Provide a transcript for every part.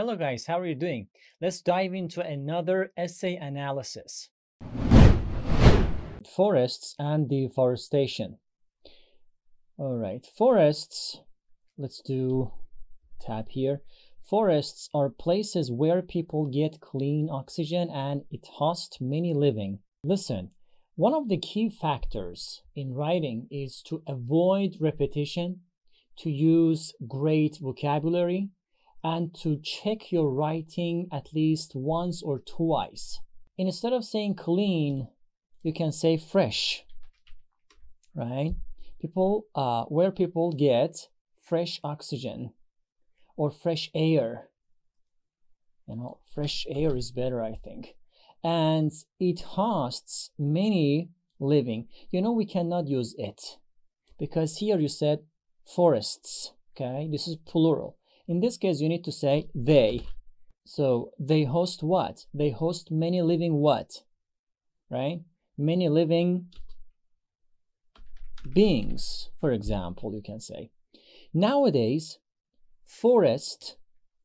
Hello guys, how are you doing? Let's dive into another essay analysis. Forests and deforestation. All right, forests, let's do tab here. Forests are places where people get clean oxygen and it hosts many living. Listen, one of the key factors in writing is to avoid repetition, to use great vocabulary, and to check your writing at least once or twice. Instead of saying clean, you can say fresh, right? Where people get fresh oxygen or fresh air. You know, fresh air is better, I think. And it hosts many living. You know, we cannot use it because here you said forests, okay? This is plural. In this case, you need to say they. So they host what? They host many living what? Right? Many living beings, for example, you can say. Nowadays, forests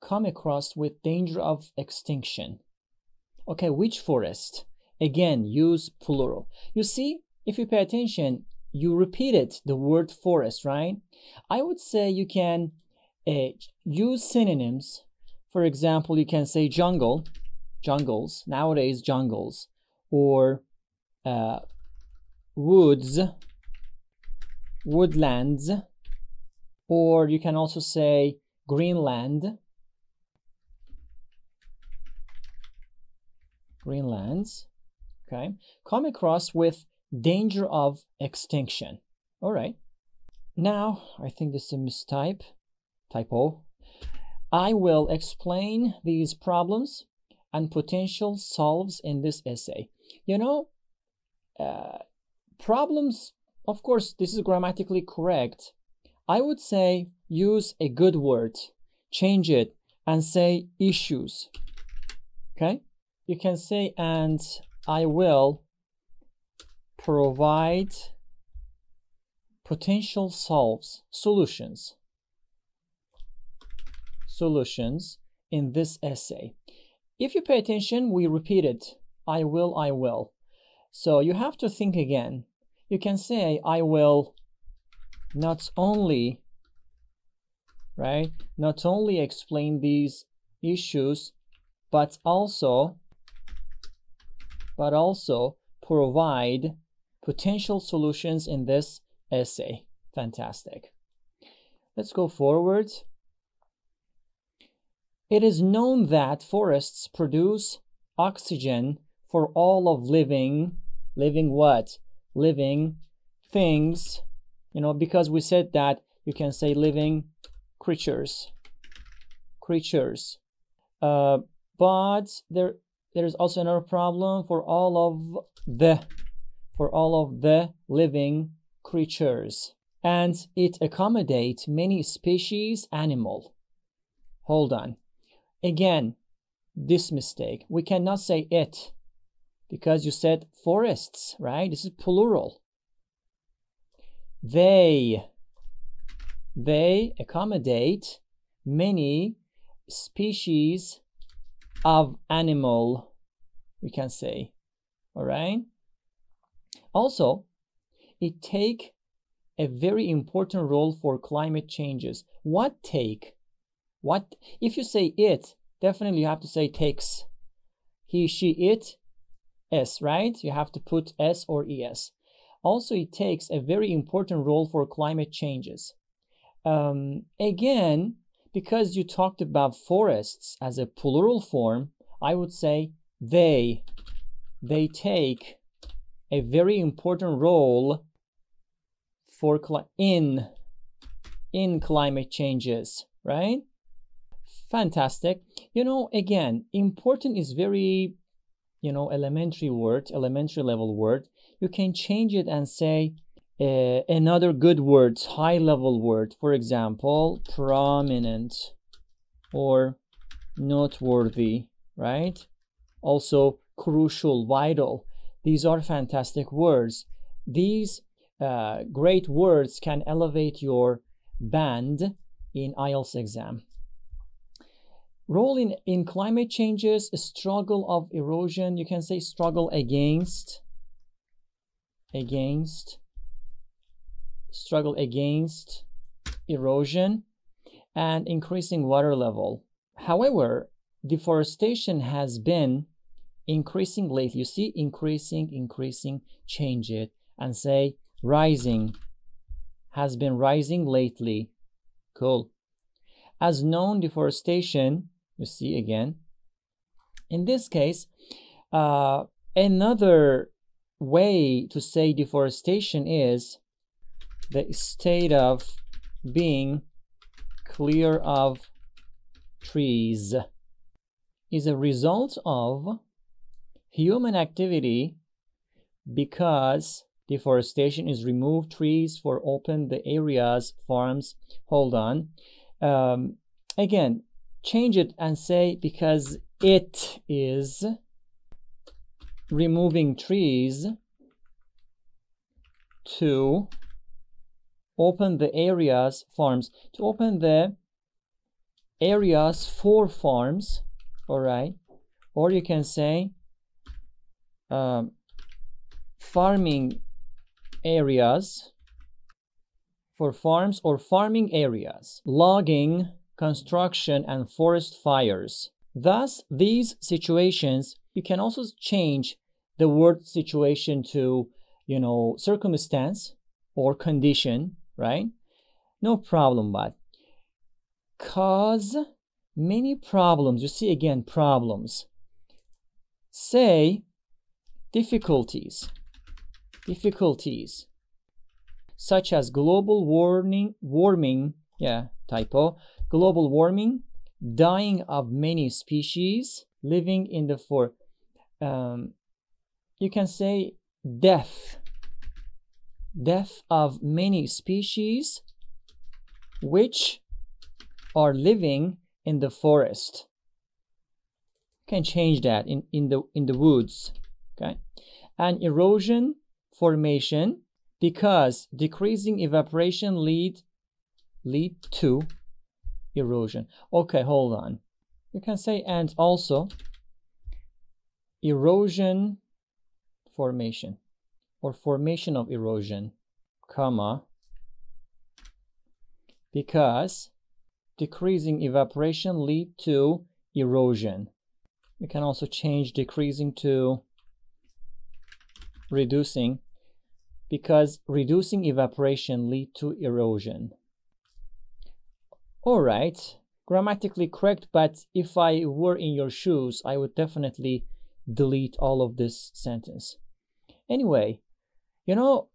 come across with danger of extinction. Okay, which forest? Again, use plural. You see, if you pay attention, you repeated the word forest, right? I would say you can use synonyms. For example, you can say jungle, jungles, nowadays jungles, or woods, woodlands, or you can also say Greenland, Greenlands, okay? Come across with danger of extinction. All right. Now, I think this is a mistype. Typo. I will explain these problems and potential solves in this essay. You know, problems, of course, this is grammatically correct. I would say use a good word, change it, and say issues. Okay? You can say, and I will provide potential solves, solutions. Solutions in this essay. If you pay attention, we repeat it. I will, I will. So you have to think again. You can say, I will not only, right? Not only explain these issues, but also provide potential solutions in this essay. Fantastic. Let's go forward. It is known that forests produce oxygen for all of living what? Living things, you know, because we said that you can say living creatures, but there is also another problem for all of the living creatures, and it accommodates many species animal. Hold on. Again, this mistake. We cannot say it because you said forests, right? This is plural. They accommodate many species of animal, we can say. All right? Also, it take a very important role for climate changes. What take? What? If you say it, definitely you have to say takes. He, she, it, s, right? You have to put s or es. Also, it takes a very important role for climate changes. Again, because you talked about forests as a plural form, I would say they take a very important role for in climate changes, right? Fantastic. You know, again, important is very, you know, elementary word, elementary level word. You can change it and say another good word, high level word. For example, prominent or noteworthy, right? Also crucial, vital. These are fantastic words. These great words can elevate your band in IELTS exam. Role in climate changes, struggle of erosion. You can say struggle against, struggle against erosion and increasing water level. However, deforestation has been increasing lately. You see, increasing, change it and say rising, has been rising lately. Cool. As known deforestation, you see again. In this case, another way to say deforestation is the state of being clear of trees is a result of human activity because deforestation is remove trees for open the areas, farms, hold on. Again, change it and say because it is removing trees to open the areas, farms, to open the areas for farms, all right? Or you can say farming areas for farms or farming areas, logging, construction, and forest fires. Thus, these situations, you can also change the word situation to, you know, circumstance or condition, right? No problem, but cause many problems. You see again, problems. Say difficulties, such as global warming, yeah, typo, global warming, dying of many species, living in the forest. You can say death of many species which are living in the forest. You can change that in the woods, okay? And erosion formation, because decreasing evaporation lead to erosion. Okay, hold on. You can say and also erosion formation or formation of erosion, comma, because decreasing evaporation lead to erosion. You can also change decreasing to reducing, because reducing evaporation lead to erosion. All right, grammatically correct, but if I were in your shoes, I would definitely delete all of this sentence. Anyway, you know,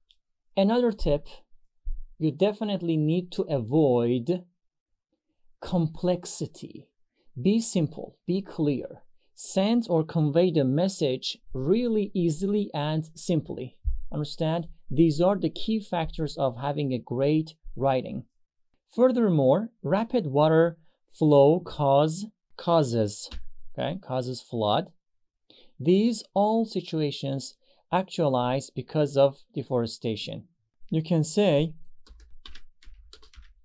another tip, you definitely need to avoid complexity. Be simple, be clear. Send or convey the message really easily and simply. Understand? These are the key factors of having a great writing. Furthermore, rapid water flow causes, okay, causes flood. These all situations actualize because of deforestation. You can say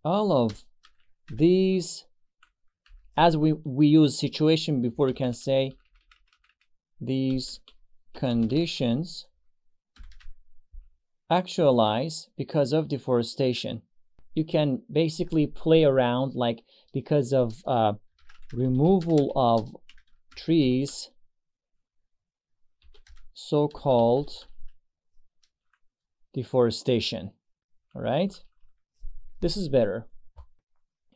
all of these, as we use situation before, you can say these conditions actualize because of deforestation. You can basically play around like because of removal of trees, so-called deforestation. All right, this is better.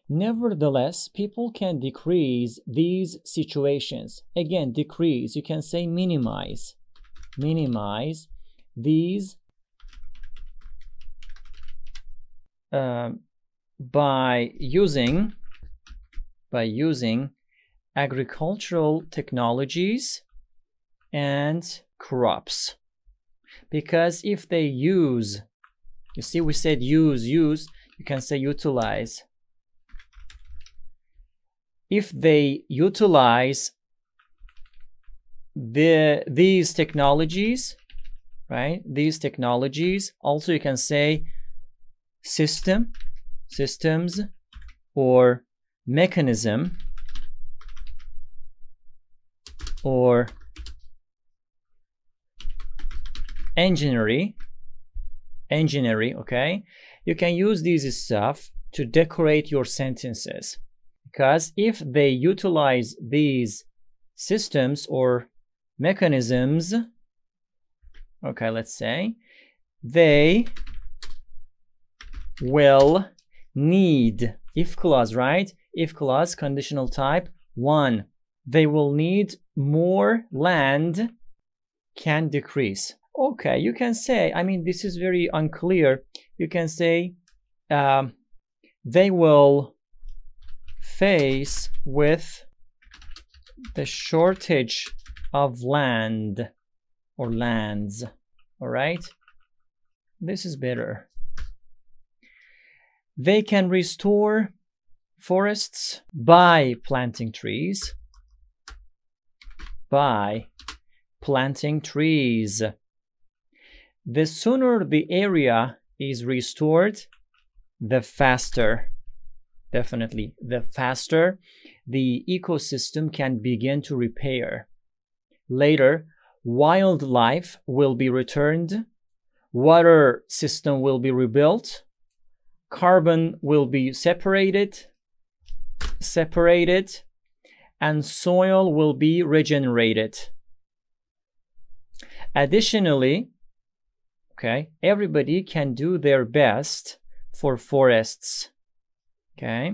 Nevertheless, people can decrease these situations. Again, decrease, you can say minimize these by using agricultural technologies and crops. Because if they use, you see we said use, you can say utilize. If they utilize these technologies, right? These technologies, also you can say systems or mechanism or engineering, okay? You can use these stuff to decorate your sentences, because if they utilize these systems or mechanisms, okay, let's say, they will need if clause, right? If clause, conditional type 1. They will need more land can decrease. Okay, you can say, I mean, this is very unclear. You can say they will face with the shortage of land or lands, all right? This is better. They can restore forests by planting trees. By planting trees. The sooner the area is restored, the faster, definitely, the faster the ecosystem can begin to repair. Later, wildlife will be returned, water system will be rebuilt, carbon will be separated, and soil will be regenerated. Additionally, okay, everybody can do their best for forests, okay?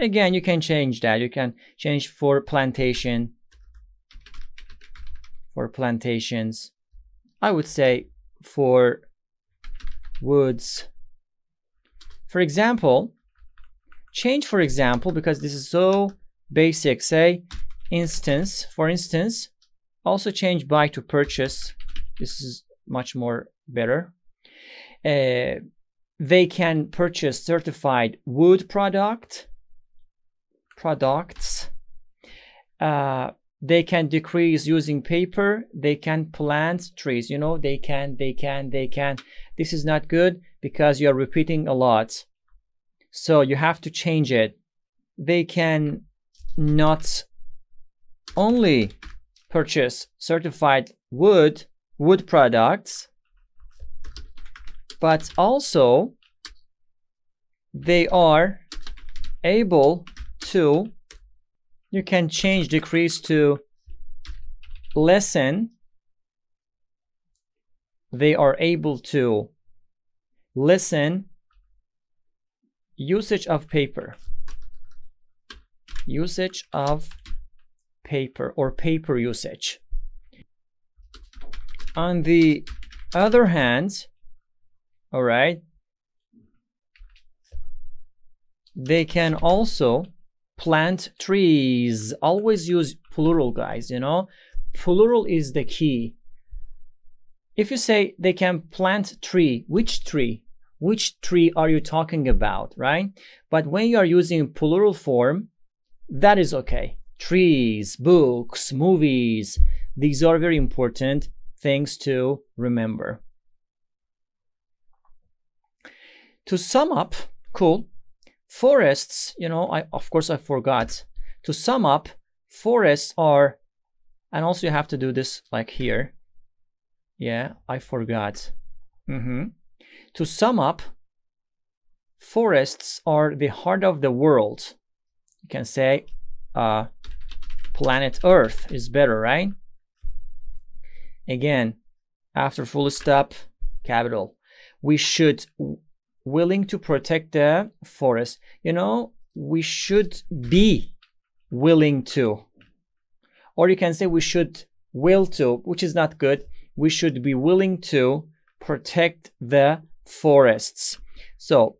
Again, you can change that. You can change for plantations. I would say for woods. For example, change for example, because this is so basic, say instance, for instance, also change buy to purchase. This is much more better. They can purchase certified wood products. They can decrease using paper. They can plant trees. You know, they can. This is not good because you are repeating a lot. So you have to change it. They can not only purchase certified wood products, but also they are able to. You can change decrease to lessen. They are able to lessen usage of paper. Usage of paper or paper usage. On the other hand, all right, they can also plant trees. Always use plural, guys, you know? Plural is the key. If you say they can plant tree, which tree? Which tree are you talking about, right? But when you are using plural form, that is okay. Trees, books, movies, these are very important things to remember. To sum up, cool. Forests, you know, of course I forgot. To sum up, forests are, and also you have to do this like here. Yeah, I forgot. To sum up, forests are the heart of the world. You can say planet Earth is better, right? Again, after full stop, capital. We should willing to protect the forest. You know, we should be willing to. Or you can say we should will to, which is not good. We should be willing to protect the forests. So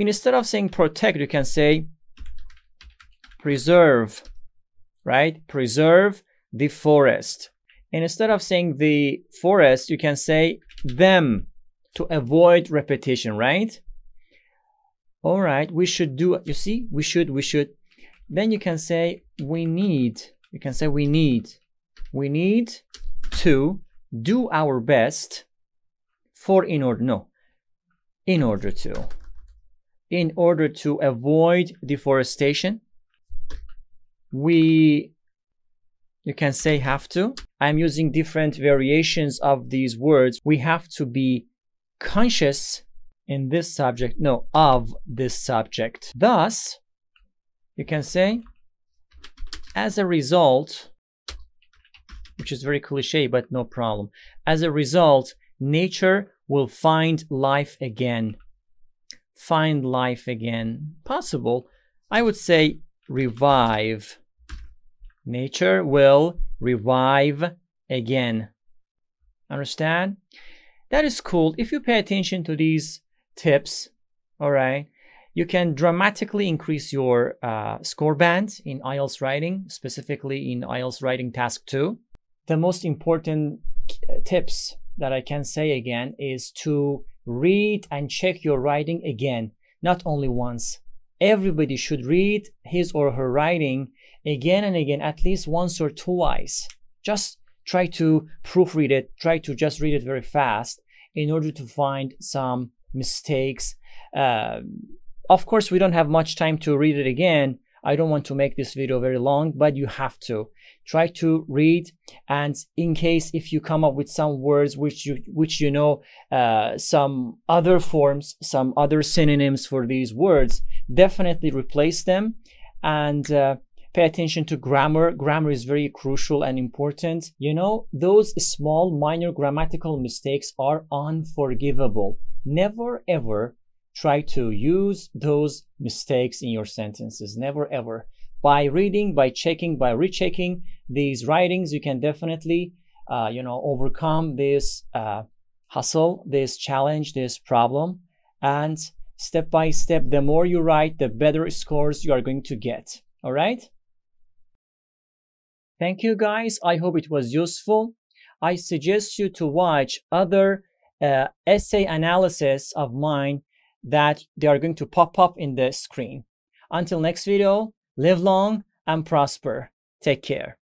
instead of saying protect, you can say preserve, right? Preserve the forest. And instead of saying the forest, you can say them to avoid repetition, right? All right, we should do, you see, we should. Then you can say we need to do our best for in order to avoid deforestation. We You can say have to. I'm using different variations of these words. We have to be conscious in this subject, no, of this subject. Thus, you can say, as a result, which is very cliche, but no problem. As a result, nature will find life again. Find life again. Possible. I would say revive. Nature will revive again. Understand? That is cool. If you pay attention to these tips, all right, you can dramatically increase your score band in IELTS writing, specifically in IELTS writing task 2. The most important tips that I can say again is to read and check your writing again, not only once. Everybody should read his or her writing again and again, at least once or twice. Just try to proofread it, try to just read it very fast in order to find some mistakes. Of course, we don't have much time to read it again. I don't want to make this video very long, but you have to. Try to read, and in case if you come up with some words which you know, some other forms, some other synonyms for these words, definitely replace them, and pay attention to grammar. Grammar is very crucial and important. You know, those small minor grammatical mistakes are unforgivable. Never ever try to use those mistakes in your sentences. Never ever. By reading, by checking, by rechecking these writings, you can definitely, you know, overcome this hustle, this challenge, this problem. And step by step, the more you write, the better scores you are going to get. All right? Thank you, guys. I hope it was useful. I suggest you to watch other essay analysis of mine that they are going to pop up in the screen. Until next video, live long and prosper. Take care.